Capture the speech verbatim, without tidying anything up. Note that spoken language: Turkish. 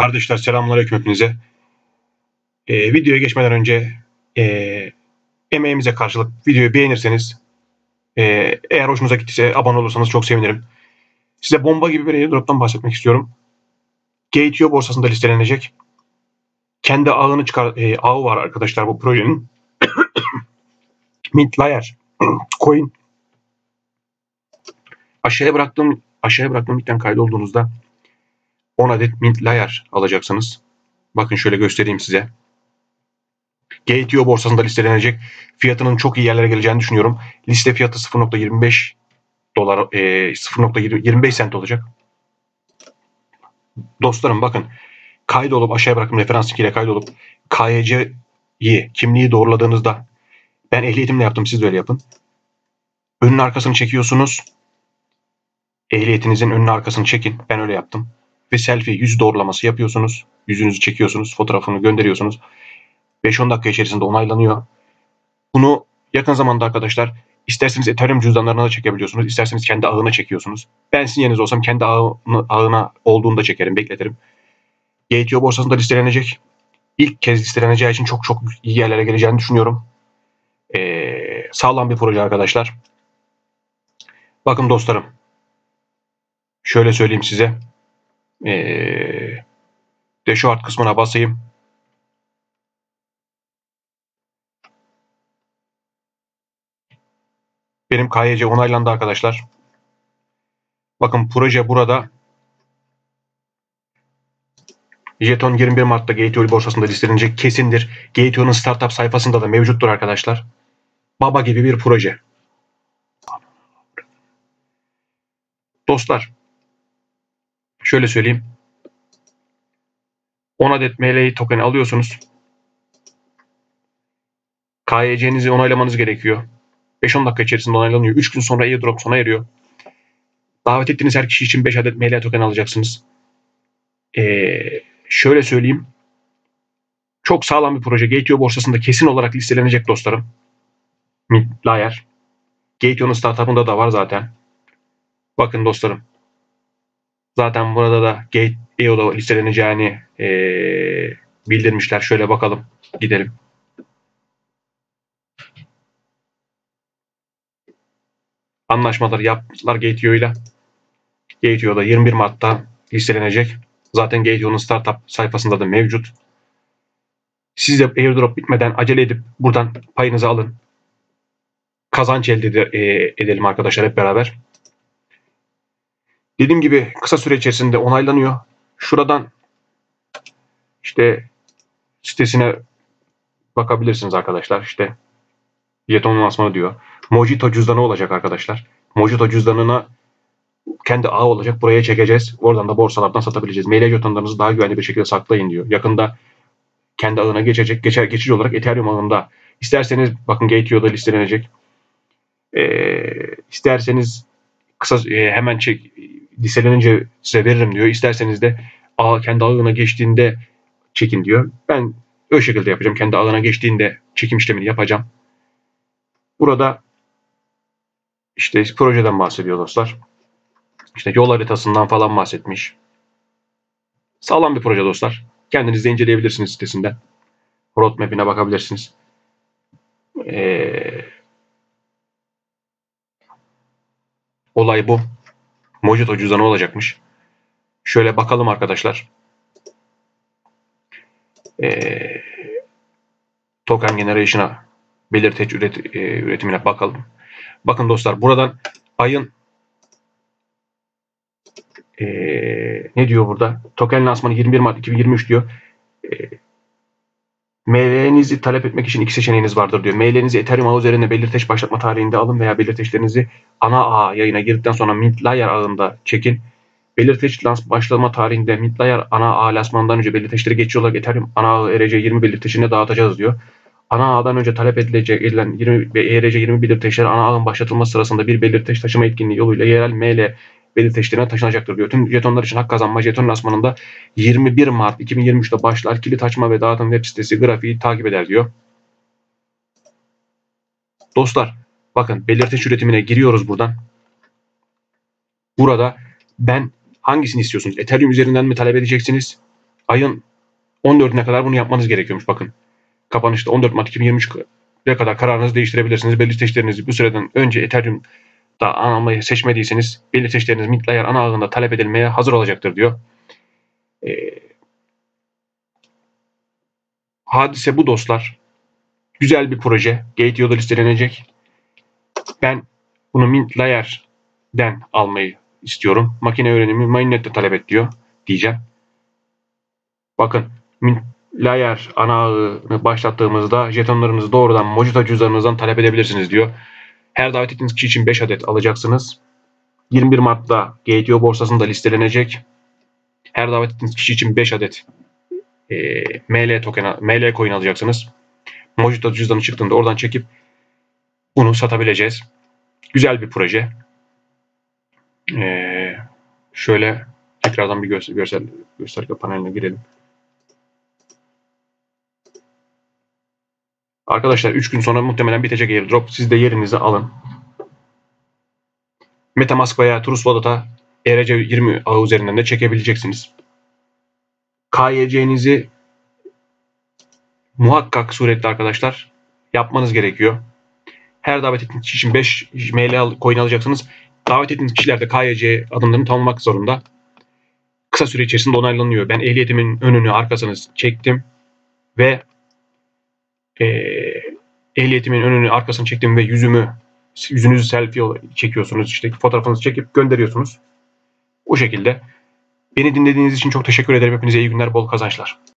Kardeşler selamünaleyküm hepinize. Ee, videoya geçmeden önce e, emeğimize karşılık videoyu beğenirseniz, e, eğer hoşunuza gittiyse abone olursanız çok sevinirim. Size bomba gibi bir airdrop'tan bahsetmek istiyorum. Gate nokta i o borsasında listelenecek. Kendi ağını çıkar, e, ağı var arkadaşlar bu projenin. Mintlayer coin. Aşağıya bıraktığım aşağıya bıraktığım linkten kaydolduğunuzda on adet Mintlayer alacaksınız. Bakın şöyle göstereyim size. Gate nokta i o borsasında listelenecek. Fiyatının çok iyi yerlere geleceğini düşünüyorum. Liste fiyatı sıfır nokta yirmi beş dolar, sıfır nokta yirmi beş sent olacak. Dostlarım bakın, kaydolup aşağıya bıraktığım referans linkiyle kaydolup K Y C'yi, kimliği doğruladığınızda, ben ehliyetimle yaptım, siz de öyle yapın. Önün arkasını çekiyorsunuz. Ehliyetinizin önünü arkasını çekin. Ben öyle yaptım. Ve selfie yüz doğrulaması yapıyorsunuz. Yüzünüzü çekiyorsunuz. Fotoğrafını gönderiyorsunuz. beş on dakika içerisinde onaylanıyor. Bunu yakın zamanda arkadaşlar isterseniz Ethereum cüzdanlarına da çekebiliyorsunuz. İsterseniz kendi ağına çekiyorsunuz. Ben sizin yeriniz olsam kendi ağına, ağına olduğunda çekerim, bekletirim. Gate nokta i o borsasında listelenecek. İlk kez listeleneceği için çok çok iyi yerlere geleceğini düşünüyorum. Ee, sağlam bir proje arkadaşlar. Bakın dostlarım. Şöyle söyleyeyim size. Ee, de şu alt kısmına basayım. Benim K Y C onaylandı arkadaşlar. Bakın proje burada. Jeton yirmi bir Mart'ta Gate nokta i o borsasında listelenecek, kesindir. Gate nokta i o'nun startup sayfasında da mevcuttur arkadaşlar. Baba gibi bir proje. Dostlar, şöyle söyleyeyim. on adet M L I token'i alıyorsunuz. K Y C'nizi onaylamanız gerekiyor. beş on dakika içerisinde onaylanıyor. üç gün sonra airdrop sona eriyor. Davet ettiğiniz her kişi için beş adet M L I token alacaksınız. Ee, şöyle söyleyeyim. Çok sağlam bir proje. Gate nokta i o borsasında kesin olarak listelenecek dostlarım. Mintlayer. Gate nokta i o'nun startup'ında da var zaten. Bakın dostlarım. Zaten burada da Gate nokta i o'da listeleneceğini e, bildirmişler. Şöyle bakalım. Gidelim. Anlaşmaları yapmışlar Gate nokta i o ile. Gate nokta i o'da yirmi bir Mart'ta listelenecek. Zaten Gate nokta i o'nun startup sayfasında da mevcut. Siz de airdrop bitmeden acele edip buradan payınızı alın. Kazanç elde edelim arkadaşlar hep beraber. Dediğim gibi kısa süre içerisinde onaylanıyor. Şuradan işte sitesine bakabilirsiniz arkadaşlar. İşte jetonun asmanı diyor. Mojito cüzdanı olacak arkadaşlar. Mojito cüzdanına kendi ağı olacak. Buraya çekeceğiz. Oradan da borsalardan satabileceğiz. M L I jetonlarınızı daha güvenli bir şekilde saklayın diyor. Yakında kendi ağına geçecek. Geçer, geçici olarak Ethereum ağında. İsterseniz bakın Gate nokta i o'da listelenecek. Ee, isterseniz kısa e, hemen çek, listelenince size veririm diyor. İsterseniz de ağ, kendi ağına geçtiğinde çekin diyor. Ben öyle şekilde yapacağım. Kendi ağına geçtiğinde çekim işlemini yapacağım. Burada işte projeden bahsediyor dostlar. İşte yol haritasından falan bahsetmiş. Sağlam bir proje dostlar. Kendiniz de inceleyebilirsiniz sitesinden. Roadmap'ine bakabilirsiniz. Ee, olay bu. Mojito cüzdanı olacakmış. Şöyle bakalım arkadaşlar. Ee, token generation'a, belirteç üret, e, üretimine bakalım. Bakın dostlar buradan ayın e, ne diyor burada? Token lansmanı yirmi bir Mart iki bin yirmi üç diyor. E, M L I'nizi talep etmek için iki seçeneğiniz vardır diyor. M L I'nizi Ethereum ağı üzerinde belirteç başlatma tarihinde alın veya belirteçlerinizi ana ağa yayına girdikten sonra Mintlayer ağında çekin. Belirteç başlama tarihinde Mintlayer ana ağa lansmanından önce belirteçleri geçici olarak Ethereum ana ağı E R C yirmi belirteçine dağıtacağız diyor. Ana ağdan önce talep edilecek edilen E R C yirmi belirteçleri ana ağın başlatılması sırasında bir belirteç taşıma etkinliği yoluyla yerel M L I belirteçlerine taşınacaktır diyor. Tüm jetonlar için hak kazanma jeton lansmanında yirmi bir Mart iki bin yirmi üç'te başlar. Kilit açma ve dağıtım web sitesi grafiği takip eder diyor. Dostlar bakın belirteç üretimine giriyoruz buradan. Burada ben hangisini istiyorsunuz? Ethereum üzerinden mi talep edeceksiniz? ayın on dördüne kadar bunu yapmanız gerekiyormuş. Bakın kapanışta on dört Mart iki bin yirmi üçe kadar kararınızı değiştirebilirsiniz. Belli seçtiklerinizi bu süreden önce Ethereum'da ana almayı seçmediyseniz belli seçtikleriniz Mintlayer ana ağında talep edilmeye hazır olacaktır diyor. E, hadise bu dostlar. Güzel bir proje. Gate nokta i o'da listelenecek. Ben bunu Mintlayer'den almayı istiyorum. Makine öğrenimi mainnet'te talep et diyor diyeceğim. Bakın Mintlayer ana ağını başlattığımızda jetonlarınızı doğrudan Mojito cüzdanınızdan talep edebilirsiniz diyor. Her davet ettiğiniz kişi için beş adet alacaksınız. yirmi bir Mart'ta Gate nokta i o borsasında listelenecek. Her davet ettiğiniz kişi için beş adet e, M L token, M L coin alacaksınız. Mojito cüzdanı çıktığında oradan çekip bunu satabileceğiz. Güzel bir proje. Ee, şöyle tekrardan bir göster görsel gösterge paneline girelim. Arkadaşlar üç gün sonra muhtemelen bitecek airdrop. Siz de yerinizi alın. Metamask veya Trust Wallet'a E R C yirmi ağı üzerinden de çekebileceksiniz. K Y C'nizi muhakkak suretli arkadaşlar yapmanız gerekiyor. Her davet ettiğiniz kişi için beş M L coin alacaksınız. Davet ettiğiniz kişiler de K Y C adımlarını tamamlamak zorunda. Kısa süre içerisinde onaylanıyor. Ben ehliyetimin önünü arkasını çektim ve e, ehliyetimin önünü arkasını çektim ve yüzümü yüzünüzü selfie çekiyorsunuz. İşte fotoğrafınızı çekip gönderiyorsunuz. O şekilde. Beni dinlediğiniz için çok teşekkür ederim. Hepinize iyi günler, bol kazançlar.